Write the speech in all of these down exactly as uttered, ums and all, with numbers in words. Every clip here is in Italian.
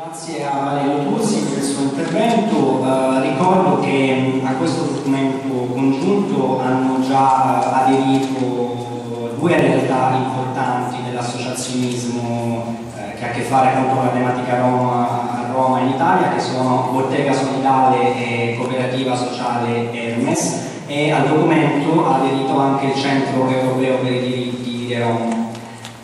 Grazie a Valerio Tursi per il suo intervento. Eh, ricordo che a questo documento congiunto hanno già aderito due realtà importanti dell'associazionismo eh, che ha a che fare con la tematica Roma, Roma in Italia, che sono Bottega Solidale e Cooperativa Sociale Hermes, e al documento ha aderito anche il Centro Europeo per i diritti di Roma.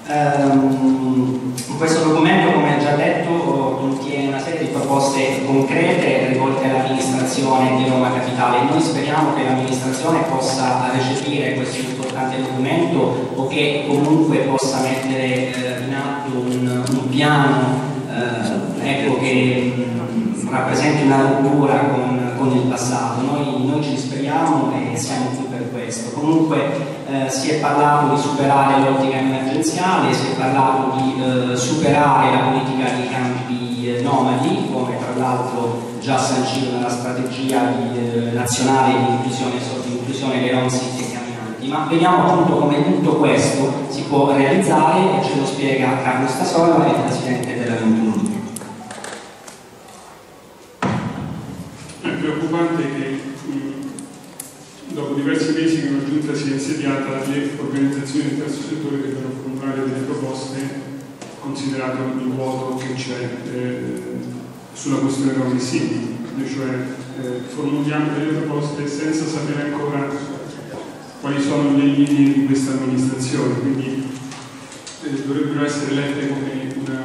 Um, questo documento, come già detto, contiene una serie di proposte concrete rivolte all'amministrazione di Roma Capitale. Noi speriamo che l'amministrazione possa recepire questo importante documento o che comunque possa mettere eh, in atto un, un piano eh, ecco, che mh, rappresenti una rottura con, con il passato. Noi, noi ci speriamo e siamo qui per questo. Comunque, Eh, si è parlato di superare l'ottica emergenziale, si è parlato di eh, superare la politica dei campi eh, nomadi, come tra l'altro già sancito dalla strategia di, eh, nazionale di inclusione, di inclusione dei Rom e camminanti, ma vediamo appunto come tutto questo si può realizzare e ce lo spiega Carlo Stasola, il presidente della ventuno luglio. È preoccupante che dopo diversi mesi che una giunta si è insediata, le organizzazioni del terzo settore devono formulare delle proposte considerando il vuoto che c'è eh, sulla questione dei nomi singoli, cioè eh, formuliamo delle proposte senza sapere ancora quali sono le linee di questa amministrazione, quindi eh, dovrebbero essere lette come una,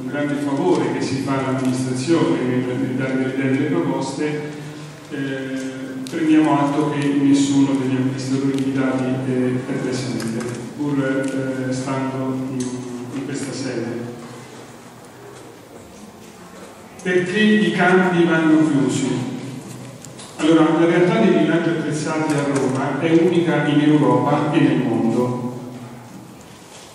un grande favore che si fa all'amministrazione nel dare delle idee delle proposte. Eh, Prendiamo atto che nessuno degli amministratori invitati è presente, pur eh, stando in, in questa sede. Perché i campi vanno chiusi? Allora, la realtà dei villaggi attrezzati a Roma è unica in Europa e nel mondo.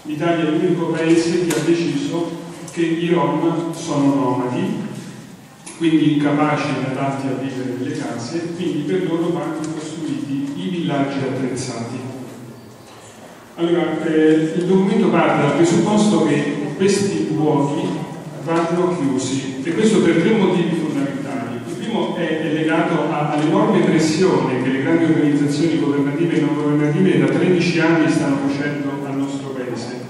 L'Italia è l'unico paese che ha deciso che i Rom sono nomadi, quindi incapaci e adatti a vivere nelle case, quindi per loro vanno costruiti i villaggi attrezzati. Allora, eh, il documento parte dal presupposto che questi luoghi vanno chiusi, e questo per tre motivi fondamentali. Il primo è, è legato all'enorme pressione che le grandi organizzazioni governative e non governative da tredici anni stanno facendo al nostro paese.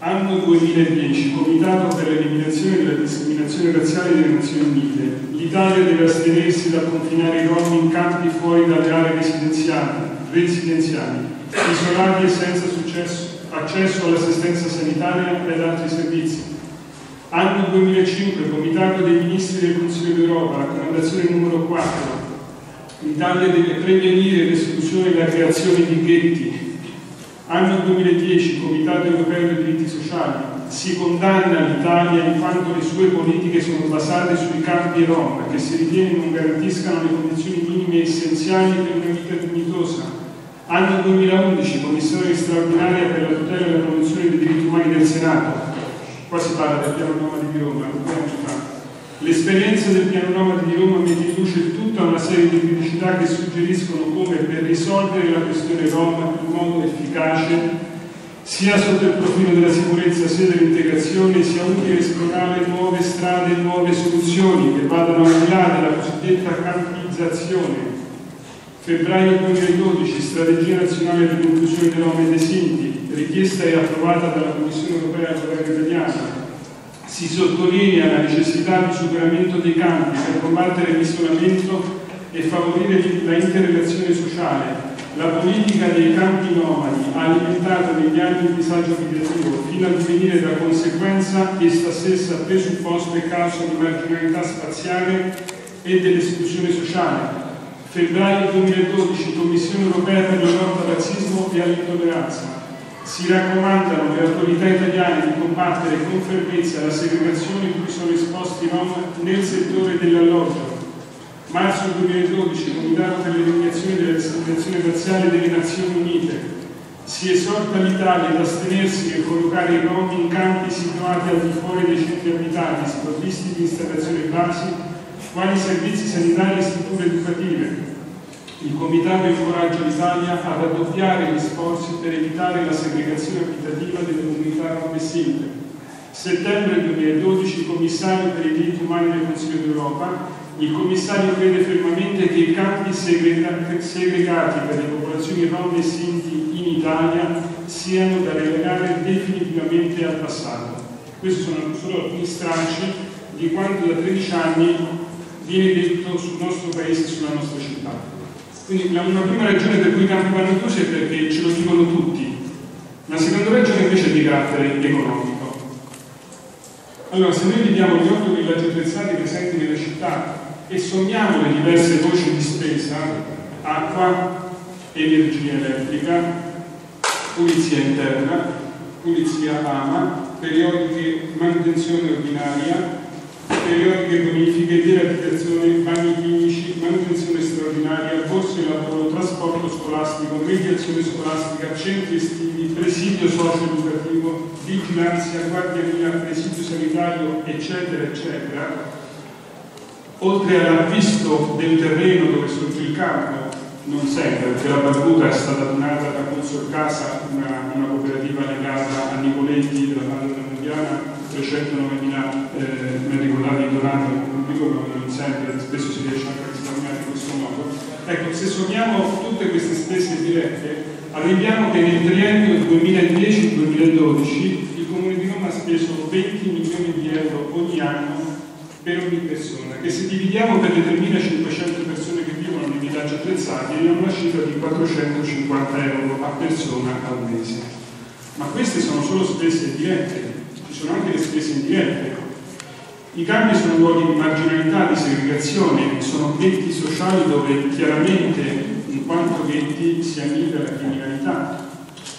Anno duemiladieci, Comitato per l'eliminazione della discriminazione razziale delle Nazioni Unite. L'Italia deve astenersi dal confinare i Rom in campi fuori dalle aree residenziali, residenziali isolati e senza successo, accesso all'assistenza sanitaria ed altri servizi. Anno duemilacinque, Comitato dei Ministri del Consiglio d'Europa, raccomandazione numero quattro. L'Italia deve prevenire l'esclusione e la creazione di ghetti. Anno duemiladieci, Comitato Europeo dei diritti sociali, si condanna l'Italia in quanto le sue politiche sono basate sui campi Rom, che si ritiene non garantiscano le condizioni minime essenziali per una vita dignitosa. Anno duemilaundici, Commissione straordinaria per la tutela e la promozione dei diritti umani del Senato. Qua si parla del piano nomadi di Roma, due anni fa. L'esperienza del piano nomadi di Roma mette in luce tutta una serie di criticità che suggeriscono come per risolvere la questione Roma in modo efficace, sia sotto il profilo della sicurezza sia dell'integrazione, sia utile esplorare nuove strade e nuove soluzioni che vadano al di là della cosiddetta campizzazione. Febbraio duemiladodici, Strategia nazionale per l'inclusione dei Roma e dei Sinti, richiesta e approvata dalla Commissione europea al governo italiano. Si sottolinea la necessità di superamento dei campi per combattere l'isolamento e favorire la interrelazione sociale. La politica dei campi nomadi ha alimentato negli anni il disagio abitativo fino a divenire da conseguenza essa stessa presupposto e causa di marginalità spaziale e dell'esclusione sociale. Febbraio duemiladodici, Commissione europea per la lotta al razzismo e all'intolleranza. Si raccomandano alle autorità italiane di combattere con fermezza la segregazione in cui sono esposti i Rom nel settore dell'alloggio. Marzo duemiladodici, Comitato per l'eliminazione della discriminazione razziale delle Nazioni Unite. Si esorta l'Italia ad astenersi nel collocare i Rom in campi situati al di fuori dei centri abitati, sprovvisti di installazioni basi, quali servizi sanitari e strutture educative. Il Comitato incoraggia l'Italia a raddoppiare gli sforzi per evitare la segregazione abitativa delle comunità rom e sinti. settembre duemiladodici il Commissario per i diritti umani del Consiglio d'Europa, il Commissario crede fermamente che i campi segregati per le popolazioni rom e sinti in Italia siano da relegare definitivamente al passato. Questi sono solo alcuni stracci di quanto da tredici anni viene detto sul nostro paese e sulla nostra città. Quindi la, una prima ragione per cui i campi vanno chiusi è perché ce lo dicono tutti. La seconda ragione invece è di carattere economico. Allora, se noi vediamo gli otto villaggi attrezzati presenti nella città e sommiamo le diverse voci di spesa, acqua, energia elettrica, pulizia interna, pulizia ama, periodiche manutenzione ordinaria, periodiche bonifiche, dirapitazione, bagni chimici, manutenzione straordinaria, corsi di lavoro, trasporto scolastico, mediazione scolastica, centri estivi, presidio socio-educativo, vigilanza, guardiania, presidio sanitario, eccetera, eccetera. Oltre all'avvisto del terreno dove sorge il campo, non sempre, perché la barbuta è stata donata da Consorzio Casa, una, una cooperativa legata a Nicoletti della Fondazione Mondiale, trecentonovemila metri quadrati donati al pubblico, ma non sempre, spesso si riesce anche a risparmiare in questo modo. Ecco, se sommiamo tutte queste spese dirette, arriviamo che nel triennio duemiladieci duemiladodici il Comune di Roma ha speso venti milioni di euro ogni anno per ogni persona, che se dividiamo per le tremilacinquecento persone che vivono nei villaggi attrezzati è una cifra di quattrocentocinquanta euro a persona al mese. Ma queste sono solo spese dirette. Ci sono anche le spese indirette. I campi sono luoghi di marginalità, di segregazione, sono ghetti sociali dove chiaramente, in quanto ghetti, si annida la criminalità.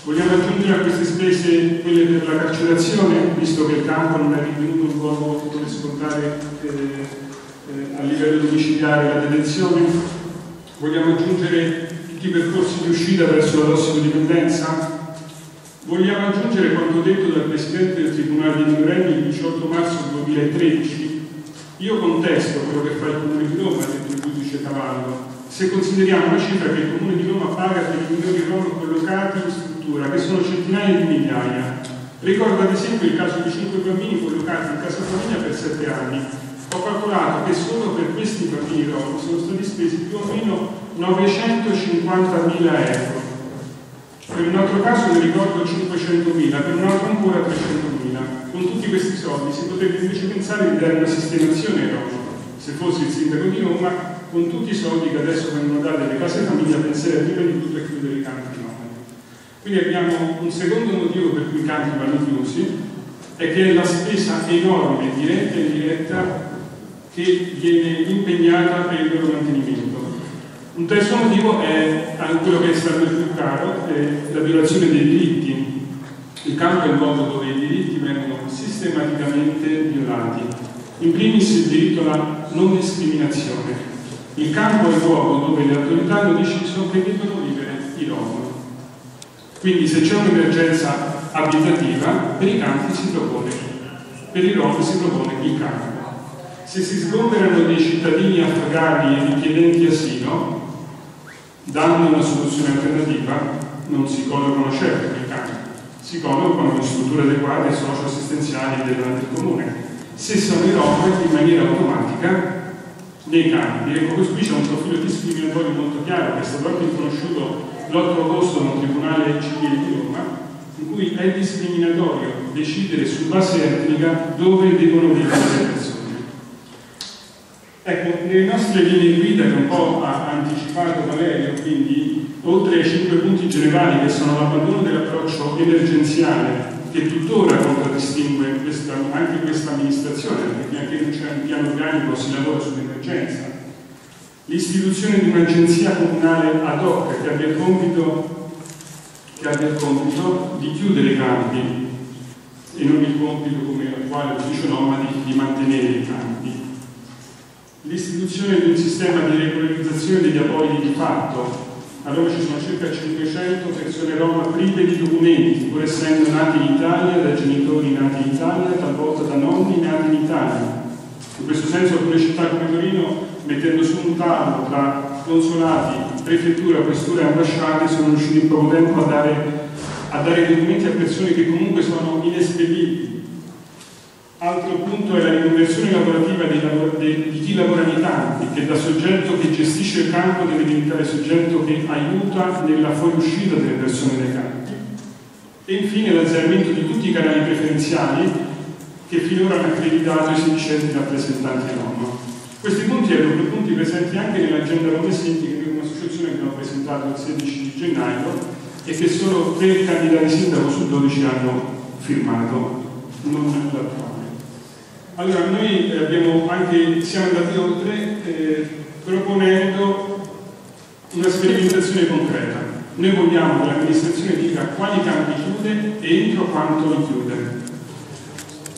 Vogliamo aggiungere a queste spese quelle per la carcerazione, visto che il campo non è ritenuto un luogo dove scontare eh, eh, a livello domiciliare la detenzione? Vogliamo aggiungere tutti i percorsi di uscita verso la tossicodipendenza? Vogliamo aggiungere quanto detto dal Presidente del Tribunale dei Minorenni il diciotto marzo duemilatredici. Io contesto quello che fa il Comune di Roma, ha detto il Giudice Cavallo, se consideriamo la cifra che il Comune di Roma paga per i minori rom collocati in struttura, che sono centinaia di migliaia. Ricordo ad esempio il caso di cinque bambini collocati in casa famiglia per sette anni. Ho calcolato che solo per questi bambini rom sono stati spesi più o meno novecentocinquantamila euro. Per un altro caso mi ricordo cinquecentomila, per un altro ancora trecentomila. Con tutti questi soldi si potrebbe invece pensare di dare una sistemazione ai rom. Se fossi il sindaco di Roma, con tutti i soldi che adesso vengono dati alle case famiglia, penserei prima di tutto a chiudere i campi di nomadi. Quindi abbiamo un secondo motivo per cui i campi vanno chiusi, è che è la spesa enorme, diretta e indiretta, che viene impegnata per il loro mantenimento. Un terzo motivo è quello che è stato il più caro, è la violazione dei diritti. Il campo è un luogo dove i diritti vengono sistematicamente violati. In primis il diritto alla non discriminazione. Il campo è il luogo dove le autorità hanno deciso che devono vivere i rom. Quindi se c'è un'emergenza abitativa, per i campi si propone, per i rom si propone il campo. Se si sgomberano dei cittadini afghani e richiedenti asilo, dando una soluzione alternativa, non si collocano certo i campi, si collocano in strutture adeguate socio-assistenziali del comune. Se sono i rom, in maniera automatica nei campi. Ecco, questo qui c'è un profilo discriminatorio molto chiaro che è stato anche riconosciuto l'otto agosto da un tribunale civile di Roma, in cui è discriminatorio decidere su base etnica dove devono vivere le persone. Ecco, nelle nostre linee guida che un po' ha anticipato Valerio, quindi oltre ai cinque punti generali che sono l'abbandono dell'approccio emergenziale che tuttora contraddistingue questa, anche questa amministrazione, perché anche non c'è un piano organico, si lavora sull'emergenza, l'istituzione di un'agenzia comunale ad hoc che abbia il compito, che abbia il compito di chiudere i campi e non il compito come l'attuale ufficio nomadi di mantenere i campi. L'istituzione di un sistema di regolarizzazione degli apogei di fatto. A Roma ci sono circa cinquecento persone rom prive di documenti, pur essendo nati in Italia, da genitori nati in Italia, talvolta da nonni nati in Italia. In questo senso alcune città come Torino, mettendo su un tavolo tra consolati, prefettura, questura e ambasciate, sono riusciti in poco tempo a dare, a dare documenti a persone che comunque sono inespedibili. Altro punto è la riconversione lavorativa dei lavor dei, di chi lavora nei campi, che da soggetto che gestisce il campo deve diventare soggetto che aiuta nella fuoriuscita delle persone dai campi. E infine l'azzeramento di tutti i canali preferenziali che finora hanno accreditato i sedicenti rappresentanti a Roma. Questi punti erano punti presenti anche nell'agenda Roma City, che è un'associazione che abbiamo presentato il sedici di gennaio e che solo tre candidati sindaco su dodici hanno firmato, non l'attuale. Allora, noi abbiamo anche, siamo andati oltre eh, proponendo una sperimentazione concreta. Noi vogliamo che l'amministrazione dica quali campi chiude e entro quanto li chiude.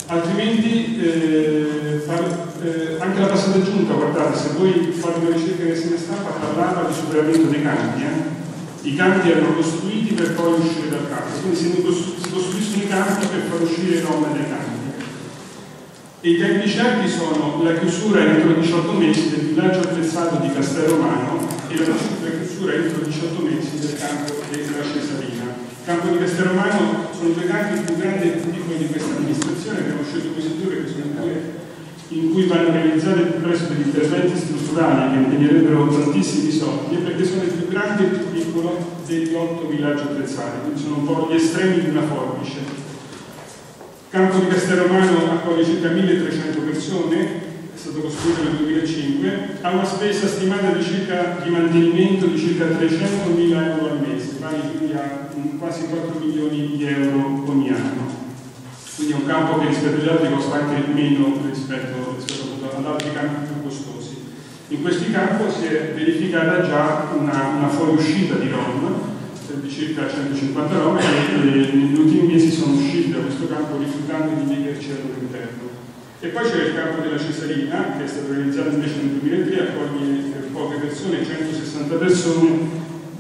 Altrimenti, eh, par, eh, anche la passata giunta, guardate, se voi fate una ricerca che se ne stampa, parlava di superamento dei campi. Eh? I campi erano costruiti per poi uscire dal campo, quindi si costruiscono i campi per far uscire i Roma dai campi. E i tempi certi sono la chiusura entro diciotto mesi del villaggio attrezzato di Castel Romano e la chiusura entro diciotto mesi del campo della Cesarina. Il campo di Castel Romano sono due campi più grandi e più piccoli di questa amministrazione, abbiamo scelto questi due perché sono due in cui vanno realizzati più presto degli interventi strutturali che impegnerebbero tantissimi soldi, perché sono il più grande e il più piccolo degli otto villaggi attrezzati, quindi sono un po' gli estremi di una forbice. Il campo di Castel Romano accoglie circa milletrecento persone, è stato costruito nel duemilacinque, ha una spesa stimata di, circa, di mantenimento di circa trecentomila euro al mese, vale quindi a quasi quattro milioni di euro ogni anno. Quindi è un campo che rispetto agli altri costa anche meno rispetto, rispetto ad altri campi più costosi. In questi campi si è verificata già una, una fuoriuscita di Roma, di circa centocinquanta Roma, che negli ultimi mesi sono usciti da questo campo rifiutando di viverci all'interno. E poi c'è il campo della Cesarina, che è stato realizzato invece nel duemilatré, accoglie poche persone, centosessanta persone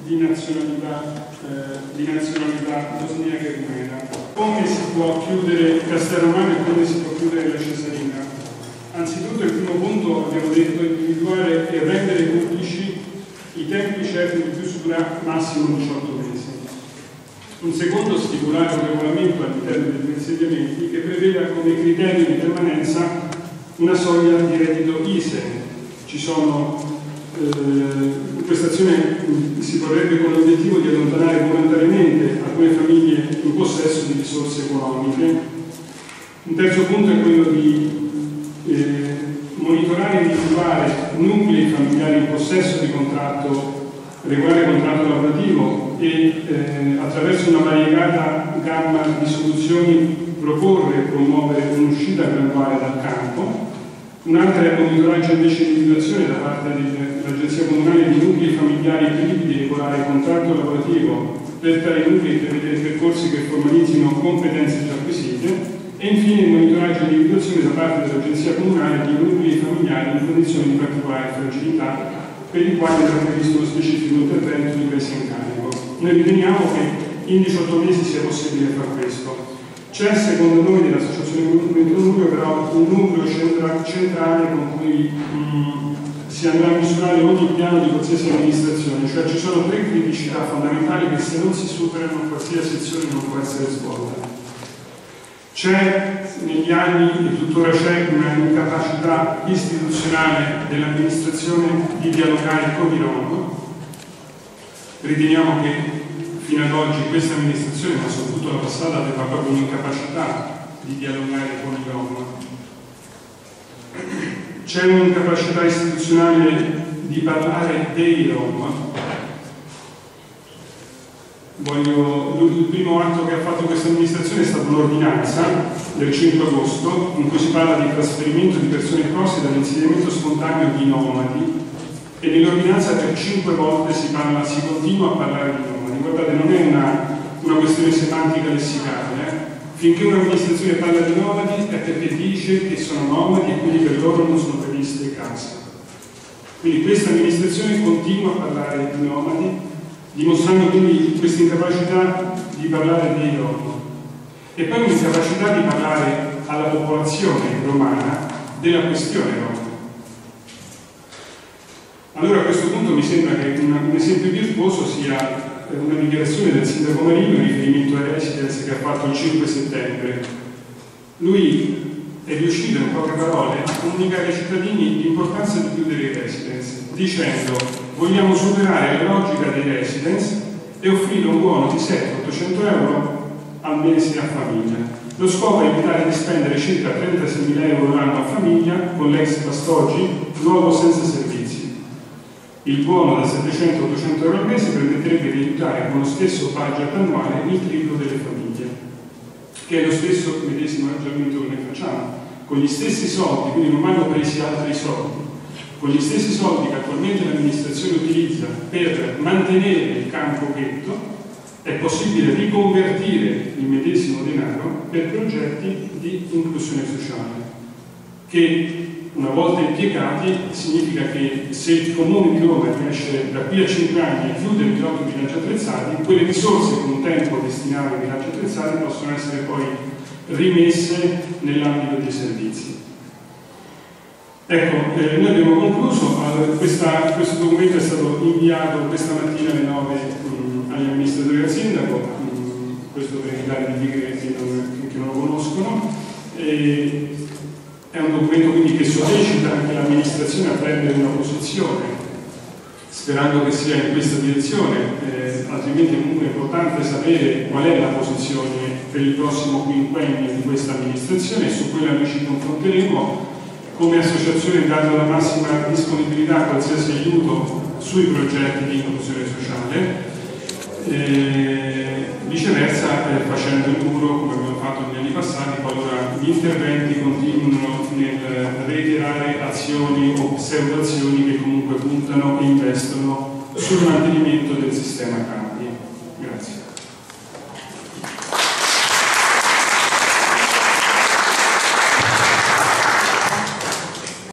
di nazionalità, eh, di nazionalità bosniaca e rumena. Come si può chiudere Castel Romano e come si può chiudere la Cesarina? Anzitutto il primo punto, abbiamo detto, individuare e rendere pubblici i tempi certi di chiusura, massimo diciotto mesi. Un secondo, stipulare un regolamento all'interno degli insediamenti che preveda come criterio di permanenza una soglia di reddito I S E E. Ci sono eh, questa azione si vorrebbe con l'obiettivo di allontanare volontariamente alcune famiglie in possesso di risorse economiche. Un terzo punto è quello di eh, monitorare e individuare nuclei familiari in possesso di contratto, regolare contratto lavorativo e eh, attraverso una variegata gamma di soluzioni proporre e promuovere un'uscita graduale dal campo. Un'altra è il monitoraggio invece di individuazione da parte dell'Agenzia Comunale di nuclei familiari privi di regolare contratto lavorativo per tali nuclei prevedere percorsi che formalizzino competenze già acquisite. E infine il monitoraggio di individuazione da parte dell'Agenzia Comunale di nuclei familiari in condizioni di particolare fragilità, per i quali era previsto lo specifico intervento di presa in carico. Noi riteniamo che in diciotto mesi sia possibile far questo. C'è, secondo noi, dell'Associazione ventuno luglio, però un nucleo centra centrale con cui mh, si andrà a misurare ogni piano di qualsiasi amministrazione, cioè ci sono tre criticità fondamentali che se non si superano qualsiasi azione non può essere svolta. C'è negli anni, e tuttora c'è, una incapacità istituzionale dell'amministrazione di dialogare con i Roma. Riteniamo che fino ad oggi questa amministrazione, ma soprattutto la passata, aveva proprio un'incapacità di dialogare con i Roma. C'è un'incapacità istituzionale di parlare dei Roma. Voglio, il primo atto che ha fatto questa amministrazione è stata un'ordinanza del cinque agosto in cui si parla di trasferimento di persone e cose dall'insediamento spontaneo di nomadi, e nell'ordinanza per cinque volte si, parla, si continua a parlare di nomadi. Guardate, non è una, una questione semantica lessicale, eh? Finché un'amministrazione parla di nomadi è perché dice che sono nomadi e quindi per loro non sono previste case. Quindi questa amministrazione continua a parlare di nomadi, dimostrando quindi questa incapacità di parlare dei Roma. E poi un'incapacità di parlare alla popolazione romana della questione Roma. Allora a questo punto mi sembra che una, un esempio virtuoso sia una dichiarazione del sindaco Marino in riferimento alle residenze che ha fatto il cinque settembre. Lui è riuscito in poche parole a comunicare ai cittadini l'importanza di chiudere i residence, dicendo: vogliamo superare la logica dei residence e offrire un buono di settemilaottocento euro al mese a famiglia. Lo scopo è evitare di spendere circa trentaseimila euro l'anno a famiglia con l'ex Pastoggi, luogo senza servizi. Il buono da settecento a ottocento euro al mese permetterebbe di aiutare con lo stesso budget annuale il triplo delle famiglie, che è lo stesso medesimo aggiornamento che noi facciamo, con gli stessi soldi, quindi non vanno presi altri soldi, con gli stessi soldi che attualmente l'amministrazione utilizza per mantenere il campo ghetto. È possibile riconvertire il medesimo denaro per progetti di inclusione sociale, che una volta impiegati significa che se il Comune di Roma riesce da qui a cinque anni a chiudere il blocco di villaggi attrezzati, quelle risorse che un tempo destinate ai villaggi attrezzati possono essere poi rimesse nell'ambito dei servizi. Ecco, eh, noi abbiamo concluso, questa, questo documento è stato inviato questa mattina alle nove agli amministratori del sindaco, questo per evitare di dire che non, che non lo conoscono, e è un documento quindi che sollecita anche l'amministrazione a prendere una posizione, sperando che sia in questa direzione, eh, altrimenti comunque è importante sapere qual è la posizione per il prossimo quinquennio di questa amministrazione, e su quella noi ci confronteremo. Come associazione, dando la massima disponibilità a qualsiasi aiuto sui progetti di inclusione sociale. E viceversa, eh, facendo il muro come abbiamo fatto negli anni passati, qualora gli interventi continuano nel reiterare azioni o pseudoazioni che comunque puntano e investono sul mantenimento del sistema campo.